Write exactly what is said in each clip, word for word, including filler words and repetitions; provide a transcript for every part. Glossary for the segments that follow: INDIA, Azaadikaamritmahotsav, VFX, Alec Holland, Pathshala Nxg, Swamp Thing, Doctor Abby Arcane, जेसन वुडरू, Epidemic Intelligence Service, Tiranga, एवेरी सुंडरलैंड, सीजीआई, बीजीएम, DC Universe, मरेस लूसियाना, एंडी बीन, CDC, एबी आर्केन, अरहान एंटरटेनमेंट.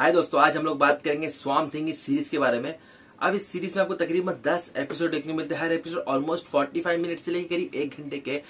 हाय दोस्तों, आज हम लोग बात करेंगे स्वैम्प थिंग इस सीरीज के बारे में। अब इस सीरीज में आपको तकरीबन दस एपिसोड देखने को मिलते हैं। हर एपिसोड ऑलमोस्ट पैंतालीस मिनट से लेकर करीब एक घंटे के।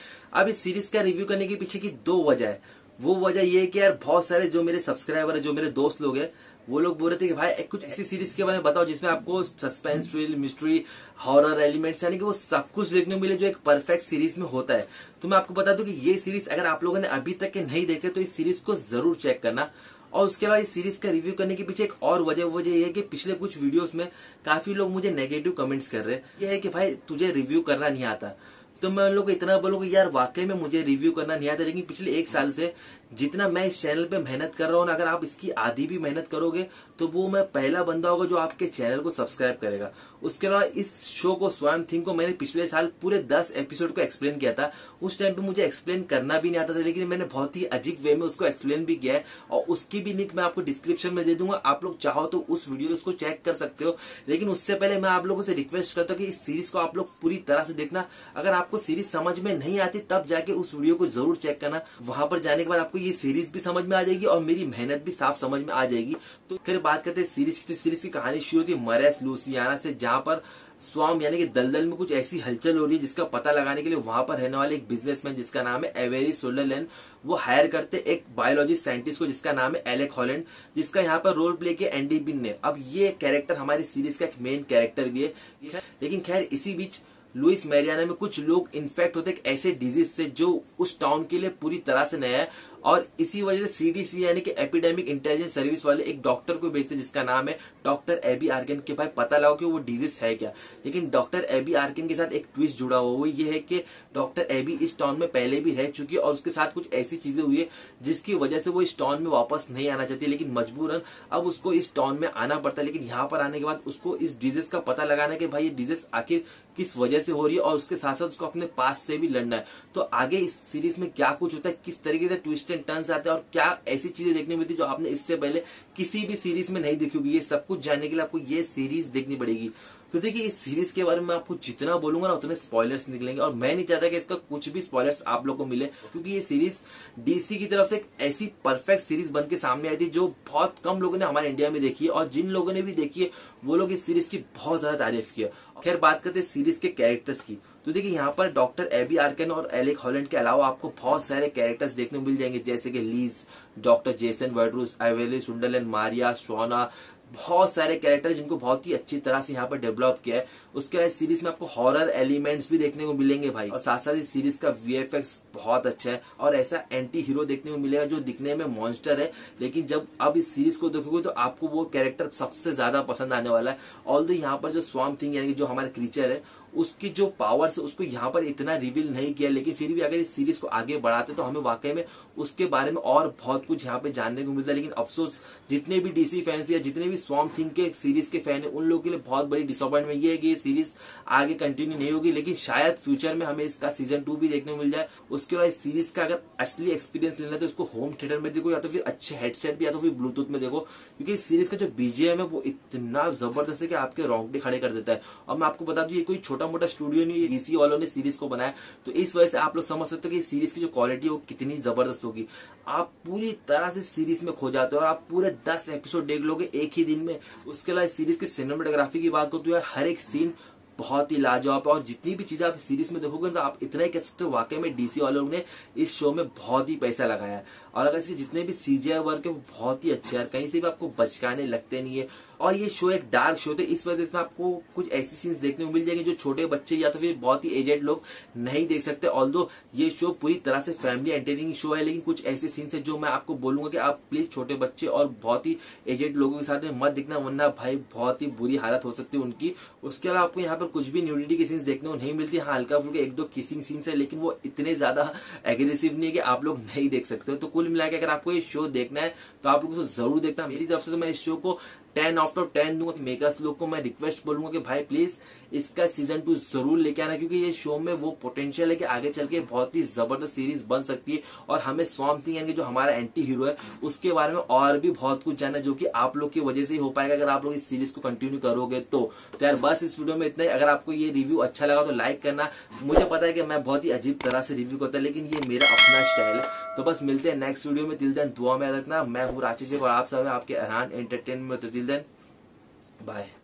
अब इस सीरीज का रिव्यू करने के पीछे की दो वजह है। वो वजह ये है कि यार बहुत सारे जो मेरे सब्सक्राइबर है, जो मेरे दोस्त लोग हैं, वो लोग बोल रहे थे कि भाई कुछ ऐसी सीरीज के बारे में बताओ जिसमें आपको suspense, thrill, mystery, horror elements, यानी कि वो सब कुछ देखने को मिले जो एक परफेक्ट सीरीज में होता है। तो मैं आपको बता दूं कि ये सीरीज अगर आप लोगों ने अभी तक के नहीं देखे तो इस सीरीज को जरूर चेक करना। और उसके अलावा इस सीरीज का रिव्यू करने के पीछे एक और वजह वजह यह है कि पिछले कुछ वीडियोस में काफी लोग मुझे नेगेटिव कमेंट्स कर रहे हैं। यह है कि भाई तुझे रिव्यू करना नहीं आता। तो मैं उन लोगों को इतना बोलूंगा यार वाकई में मुझे रिव्यू करना नहीं आता, लेकिन पिछले एक साल से जितना मैं इस चैनल पे मेहनत कर रहा हूँ, अगर आप इसकी आधी भी मेहनत करोगे तो वो मैं पहला बंदा होगा जो आपके चैनल को सब्सक्राइब करेगा। उसके अलावा इस शो को, स्वैम्प थिंग को, मैंने पिछले साल पूरे दस एपिसोड को एक्सप्लेन किया था। उस टाइम पे मुझे एक्सप्लेन करना भी नहीं आता था, लेकिन मैंने बहुत ही अजीब वे में उसको एक्सप्लेन भी किया है और उसकी भी लिंक मैं आपको डिस्क्रिप्शन में दे दूंगा। आप लोग चाहो तो उस वीडियो को चेक कर सकते हो। लेकिन उससे पहले मैं आप लोगों से रिक्वेस्ट करता हूँ कि इस सीरीज को आप लोग पूरी तरह से देखना। अगर आपको सीरीज समझ में नहीं आती तब जाके उस वीडियो को जरूर चेक करना। वहां पर जाने के बाद आपको ये सीरीज भी समझ में आ जाएगी और मेरी मेहनत भी साफ समझ में आ जाएगी। तो फिर बात करते हैं सीरीज की। तो सीरीज की कहानी शुरू होती है मरेस लूसियाना से, जहां पर स्वाम यानी कि दलदल में कुछ ऐसी हलचल हो रही है जिसका पता लगाने के लिए वहां पर रहने वाले एक बिजनेसमैन जिसका नाम है एवेरी सुंडरलैंड, वो हायर करते एक बायोलॉजिस्ट साइंटिस्ट को जिसका नाम है एलेक हॉलैंड, जिसका यहाँ पर रोल प्ले किया एंडी बीन ने। अब ये कैरेक्टर हमारी सीरीज का एक मेन कैरेक्टर भी है। लेकिन खैर इसी बीच लुइस मैरियाना में कुछ लोग इन्फेक्ट होते एक ऐसे डिजीज से जो उस टाउन के लिए पूरी तरह से नया है और इसी वजह से सीडीसी यानी कि एपिडेमिक इंटेलिजेंस सर्विस वाले एक डॉक्टर को भेजते जिसका नाम है डॉक्टर एबी आर्केन के भाई पता लगाओ कि वो डिजीज है क्या। लेकिन डॉक्टर एबी आर्केन के साथ एक ट्विस्ट जुड़ा हुआ वो ये है कि डॉक्टर एबी इस टाउन में पहले भी रह चुकी है और उसके साथ कुछ ऐसी चीजें हुई है जिसकी वजह से वो इस टाउन में वापस नहीं आना चाहती, लेकिन मजबूरन अब उसको इस टाउन में आना पड़ता है। लेकिन यहाँ पर आने के बाद उसको इस डिजीज का पता लगाना कि भाई ये डिजीज आखिर किस वजह से हो रही है और उसके साथ साथ उसको अपने पास से भी लड़ना है। तो आगे इस सीरीज में क्या कुछ होता है, किस तरीके से ट्विस्ट एंड टर्न्स आते हैं और क्या ऐसी चीजें देखने को मिलती है जो आपने इससे पहले किसी भी सीरीज में नहीं देखी होगी, ये सब कुछ जानने के लिए आपको ये सीरीज देखनी पड़ेगी। तो देखिए इस सीरीज के बारे में आपको जितना बोलूंगा ना उतने स्पॉयलर्स निकलेंगे और मैं नहीं चाहता कि इसका कुछ भी स्पॉयलर्स आप लोगों को मिले, क्योंकि ये सीरीज डीसी की तरफ से एक ऐसी परफेक्ट सीरीज बनके सामने आई थी जो बहुत कम लोगों ने हमारे इंडिया में देखी है और जिन लोगों ने भी देखी है वो लोग इस सीरीज की बहुत ज्यादा तारीफ की है। खैर बात करते हैं सीरीज के कैरेक्टर्स की। तो देखिए यहाँ पर डॉक्टर एबी आर्केन और एलेक हॉलैंड के अलावा आपको बहुत सारे कैरेक्टर्स देखने को मिल जाएंगे जैसे कि Liz, doctor जेसन वुडरू, एवेरी सुंडरलैंड, Maria, Shona, बहुत सारे कैरेक्टर जिनको बहुत ही अच्छी तरह से यहाँ पर डेवलप किया है। उसके अलावा सीरीज में आपको हॉरर एलिमेंट्स भी देखने को मिलेंगे भाई, और साथ साथ इस सीरीज का वीएफएक्स बहुत अच्छा है और ऐसा एंटी हीरो देखने को मिलेगा जो दिखने में मॉन्स्टर है, लेकिन जब आप इस सीरीज को देखोगे तो आपको वो कैरेक्टर सबसे ज्यादा पसंद आने वाला है। ऑल्दो यहाँ पर जो स्वैम्प थिंग यानी कि जो हमारा क्रीचर है उसकी जो पावर्स है उसको यहाँ पर इतना रिवील नहीं किया, लेकिन फिर भी अगर इस सीरीज को आगे बढ़ाते तो हमें वाकई में उसके बारे में और बहुत कुछ यहाँ पे जानने को मिलता है। लेकिन अफसोस जितने भी डीसी फैंस या जितने भी स्वैम्प थिंग के सीरीज के फैन है उन लोगों के लिए बहुत बड़ी डिसअपॉइंटमेंट ये है कि ये सीरीज आगे कंटिन्यू नहीं होगी, लेकिन शायद फ्यूचर में हमें इसका सीजन टू भी देखने को मिल जाए। उसके बाद इस सीरीज का अगर असली एक्सपीरियंस लेना है तो उसको होम थिएटर में देखो या तो फिर अच्छे हेडसेट भी या तो फिर ब्लूटूथ में देखो, क्योंकि इस सीरीज का जो बीजीएम है वो इतना जबरदस्त है कि आपके रोंगटे खड़े कर देता है। और मैं आपको बता दूं ये कोई छोटा मोटा स्टूडियो नहीं, डीसी वालों ने सीरीज को बनाया, तो इस वजह से आप लोग समझ सकते हो कि इस सीरीज की जो क्वालिटी है वो कितनी जबरदस्त होगी। आप पूरी तरह से सीरीज में खो जाते हो और आप पूरे दस एपिसोड देख लोगे एक ही दिन में। उसके अलावा सीरीज की सिनेमेटोग्राफी की बात करो तो यार हर एक सीन बहुत ही लाजवाब है और जितनी भी चीजें आप सीरीज में देखोगे तो आप इतना ही कह सकते हो वाकई में डीसी वालों ने इस शो में बहुत ही पैसा लगाया है। और अगर इसके जितने भी सीजीआई वर्क है वो बहुत ही अच्छे हैं, कहीं से भी आपको बचकाने लगते नहीं है। और ये शो एक डार्क शो थे, इस वजह से आपको कुछ ऐसी सीन्स देखने को मिल जाएंगे जो छोटे बच्चे या तो फिर बहुत ही एजेड लोग नहीं देख सकते। ऑल्दो ये शो पूरी तरह से फैमिली एंटरटेनिंग शो है, लेकिन कुछ ऐसे सीन्स है जो मैं आपको बोलूंगा कि आप प्लीज छोटे बच्चे और बहुत ही एजेड लोगों के साथ में मत देखना, वरना भाई बहुत ही बुरी हालत हो सकती है उनकी। उसके अलावा आपको यहाँ पर कुछ भी न्यूडिटी की सीन्स देखने को नहीं मिलती। हाँ हल्का फुल्का एक दो किसिंग सीन्स है, लेकिन वो इतने ज्यादा एग्रेसिव नहीं है कि आप लोग नहीं देख सकते। तो कुल मिला के अगर आपको ये शो देखना है तो आप लोग जरूर देखना। मेरी तरफ से तो मैं इस शो को टेन आउट ऑफ टेन दूंगा कि मेकर्स लोग को मैं रिक्वेस्ट बोलूंगा कि भाई प्लीज इसका सीजन टू जरूर लेके आना, क्योंकि ये शो में वो पोटेंशियल है कि आगे चल के बहुत ही जबरदस्त सीरीज बन सकती है। और हमें स्वैम्प थिंग यानी जो हमारा एंटी हीरो है उसके बारे में और भी बहुत कुछ जानना, जो कि आप लोग की वजह से ही हो पाएगा अगर आप लोग इस सीरीज को कंटिन्यू करोगे तो। तो यार बस इस वीडियो में इतना ही। अगर आपको ये रिव्यू अच्छा लगा तो लाइक करना। मुझे पता है कि मैं बहुत ही अजीब तरह से रिव्यू करता है, लेकिन ये मेरा अपना स्टाइल है। तो बस मिलते हैं नेक्स्ट वीडियो में। तिल देन दुआ में याद रखना। मैं हूँ रांची से और आप सब आपके अरहान एंटरटेनमेंट। Till then bye.